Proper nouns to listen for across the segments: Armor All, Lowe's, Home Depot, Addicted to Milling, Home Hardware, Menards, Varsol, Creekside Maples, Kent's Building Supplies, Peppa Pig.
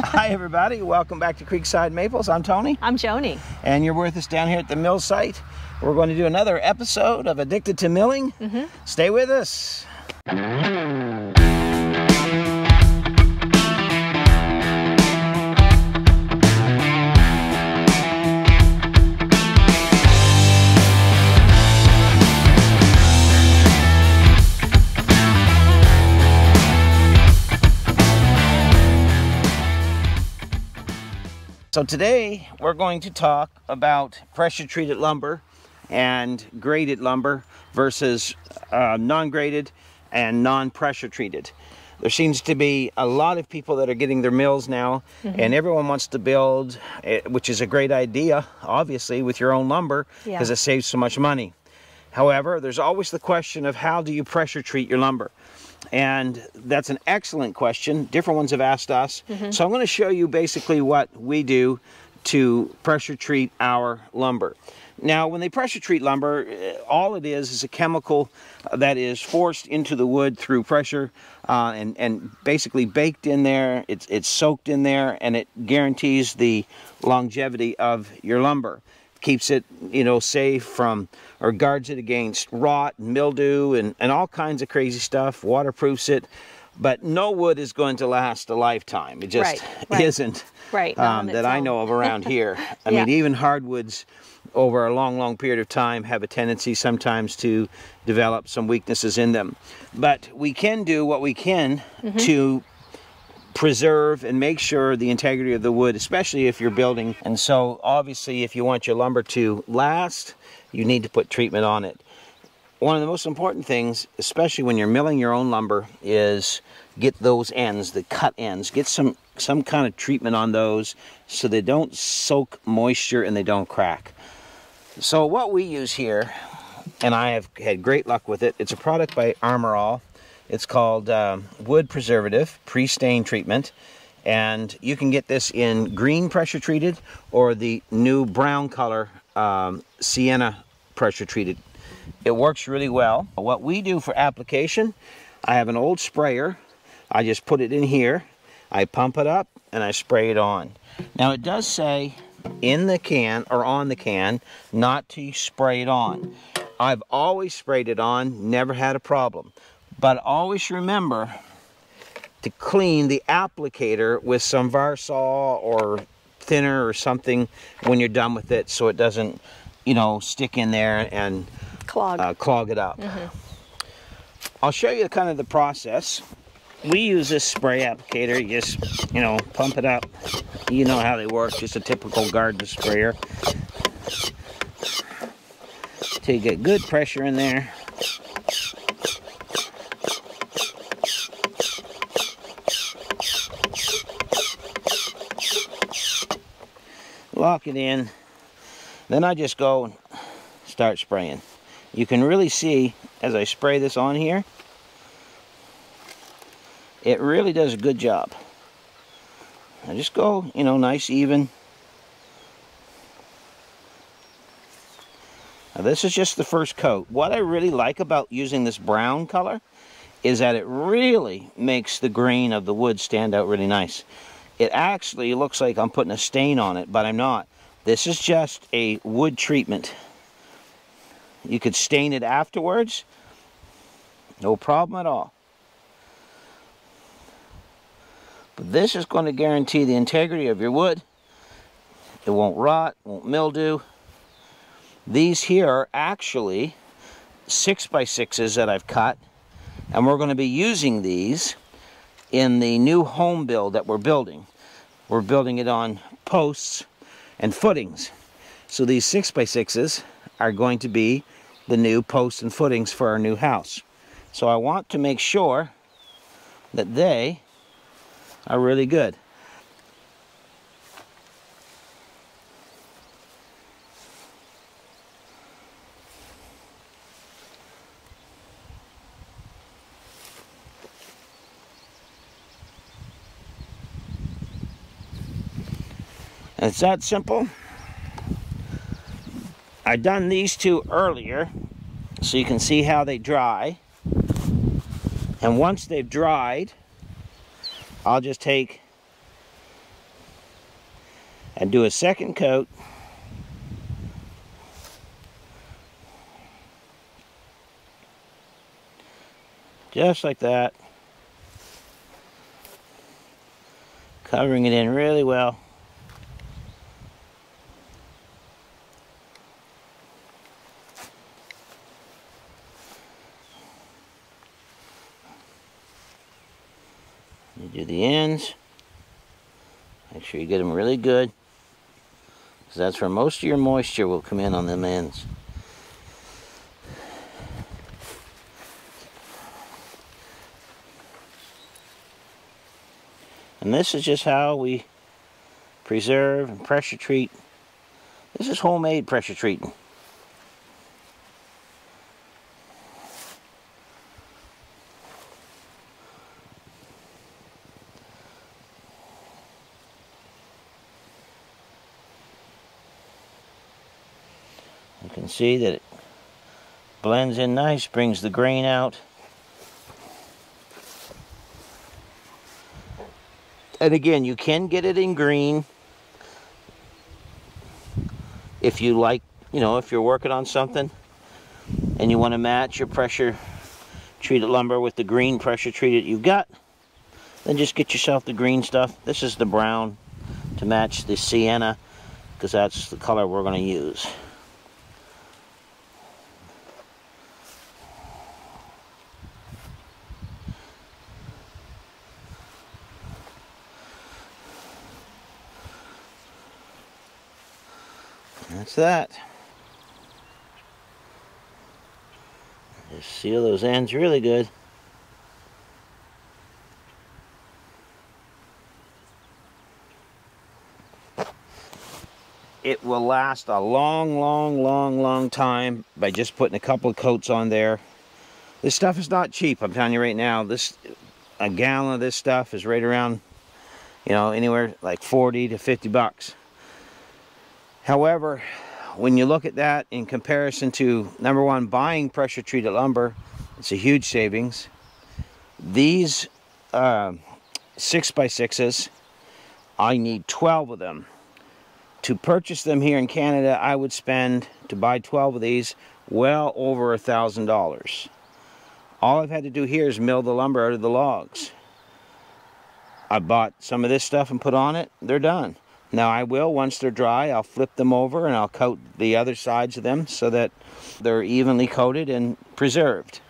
Hi everybody, welcome back to Creekside Maples. I'm Tony. I'm Joni. And you're with us down here at the mill site. We're going to do another episode of Addicted to Milling. Stay with us. So today we're going to talk about pressure-treated lumber and graded lumber versus non-graded and non-pressure-treated. There seems to be a lot of people that are getting their mills now, and everyone wants to build, which is a great idea, obviously, with your own lumber, because it saves so much money. However, there's always the question of how do you pressure-treat your lumber? And that's an excellent question. Different ones have asked us. So I'm going to show you basically what we do to pressure treat our lumber. Now, when they pressure treat lumber, all it is a chemical that is forced into the wood through pressure and basically baked in there. It's soaked in there, and it guarantees the longevity of your lumber. Keeps it, you know, safe from, or guards it against rot and mildew and all kinds of crazy stuff, waterproofs it. But no wood is going to last a lifetime. It just isn't, that I know of around here. I mean, even hardwoods over a long, long period of time have a tendency sometimes to develop some weaknesses in them. But we can do what we can to preserve and make sure the integrity of the wood, especially if you're building. And so obviously if you want your lumber to last, you need to put treatment on it. One of the most important things, especially when you're milling your own lumber, is get those ends, the cut ends, get some kind of treatment on those so they don't soak moisture and they don't crack. So what we use here, and I have had great luck with it, it's a product by Armor All. It's called Wood Preservative Pre-Stain Treatment, and you can get this in green pressure-treated or the new brown color sienna pressure-treated. It works really well. What we do for application, I have an old sprayer. I just put it in here, I pump it up, and I spray it on. Now it does say in the can, or on the can, not to spray it on. I've always sprayed it on, never had a problem. But always remember to clean the applicator with some Varsol or thinner or something when you're done with it, so it doesn't, you know, stick in there and clog it up. I'll show you kind of the process. We use this spray applicator. You just, you know, pump it up. You know how they work, just a typical garden sprayer. Till you get good pressure in there. Lock it in, then I just go and start spraying. You can really see as I spray this on here, it really does a good job. I just go, you know, nice even. Now this is just the first coat. What I really like about using this brown color is that it really makes the grain of the wood stand out really nice. It actually looks like I'm putting a stain on it, but I'm not. This is just a wood treatment. You could stain it afterwards, no problem at all. But this is going to guarantee the integrity of your wood. It won't rot, won't mildew. These here are actually 6x6s that I've cut, and we're going to be using these in the new home build that we're building. We're building it on posts and footings. So these 6x6s are going to be the new posts and footings for our new house. So I want to make sure that they are really good. It's that simple. I done these two earlier so you can see how they dry, and once they've dried, I'll just take and do a second coat. Just like that. Covering it in really well. You do the ends. Make sure you get them really good, because that's where most of your moisture will come in on them ends. And this is just how we preserve and pressure treat. This is homemade pressure treating. You can see that it blends in nice, brings the grain out. And again, you can get it in green if you like, you know, if you're working on something and you want to match your pressure treated lumber with the green pressure treated you've got, then just get yourself the green stuff. This is the brown to match the sienna, because that's the color we're going to use. That's that. Just seal those ends really good. It will last a long time by just putting a couple of coats on there. This stuff is not cheap, I'm telling you right now. This, a gallon of this stuff is right around, you know, anywhere like 40 to 50 bucks. However, when you look at that in comparison to, number one, buying pressure treated lumber, it's a huge savings. These 6x6s, I need 12 of them. To purchase them here in Canada, I would spend, to buy 12 of these, well over $1,000. All I've had to do here is mill the lumber out of the logs. I bought some of this stuff and put on it, they're done. Now I will, once they're dry, I'll flip them over and I'll coat the other sides of them so that they're evenly coated and preserved.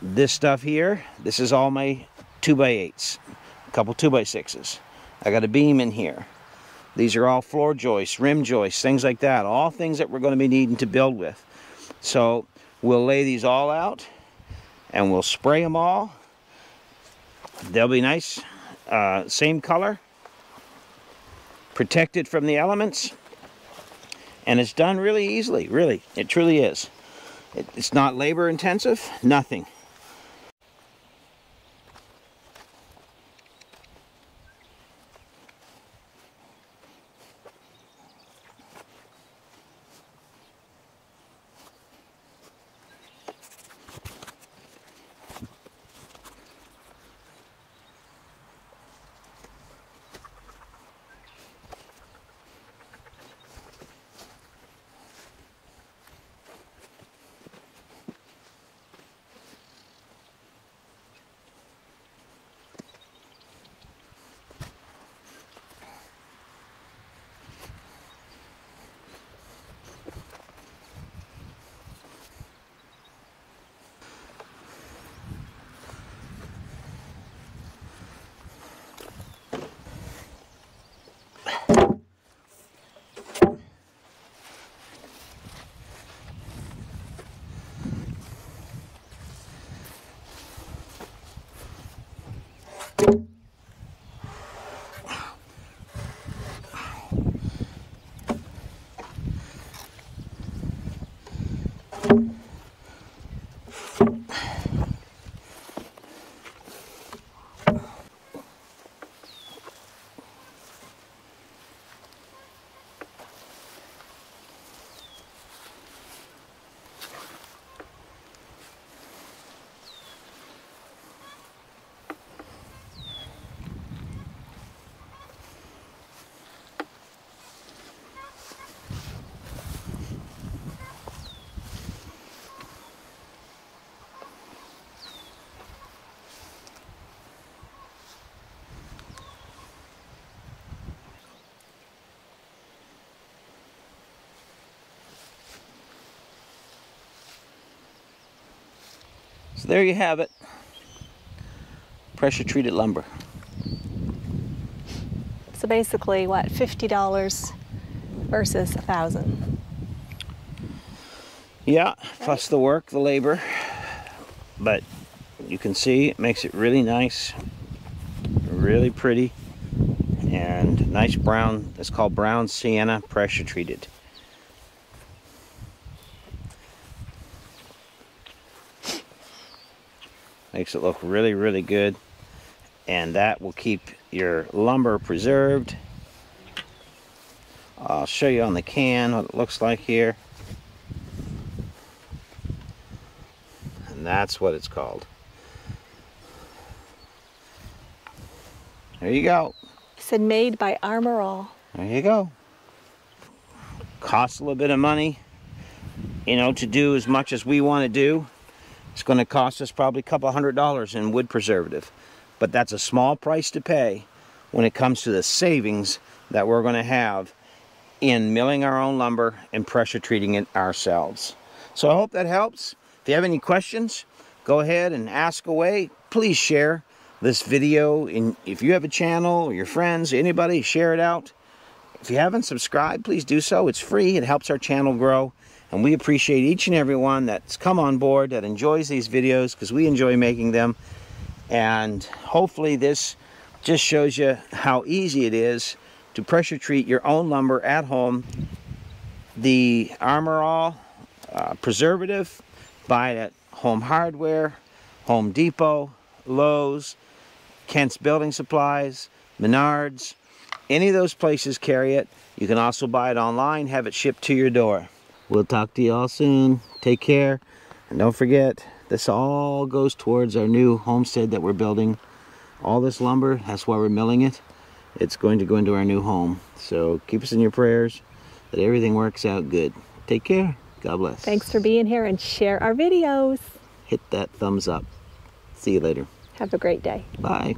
This stuff here, this is all my 2x8s, a couple 2x6s. I got a beam in here. These are all floor joists, rim joists, things like that, all things that we're going to be needing to build with. So we'll lay these all out and we'll spray them all. They'll be nice, same color. Protected from the elements, and it's done really easily. Really, it truly is. It's not labor intensive, nothing. So there you have it. Pressure treated lumber. So basically what, $50 versus $1,000? Yeah, plus the work, the labor. But you can see it makes it really nice, really pretty, and nice brown. It's called brown sienna, pressure treated. Makes it look really, really good, and that will keep your lumber preserved. I'll show you on the can what it looks like here. And that's what it's called. There you go. It said made by Armor All. There you go. Costs a little bit of money, you know, to do as much as we want to do. It's going to cost us probably a couple $100s in wood preservative. But that's a small price to pay when it comes to the savings that we're going to have in milling our own lumber and pressure treating it ourselves. So I hope that helps. If you have any questions, go ahead and ask away. Please share this video. And if you have a channel, or your friends, anybody, share it out. If you haven't subscribed, please do so. It's free. It helps our channel grow. And we appreciate each and every one that's come on board, that enjoys these videos, because we enjoy making them. And hopefully this just shows you how easy it is to pressure treat your own lumber at home. The Armor All preservative, buy it at Home Hardware, Home Depot, Lowe's, Kent's Building Supplies, Menards. Any of those places carry it. You can also buy it online, have it shipped to your door. We'll talk to you all soon. Take care. And don't forget, this all goes towards our new homestead that we're building. All this lumber, that's why we're milling it. It's going to go into our new home. So keep us in your prayers that everything works out good. Take care. God bless. Thanks for being here, and share our videos. Hit that thumbs up. See you later. Have a great day. Bye.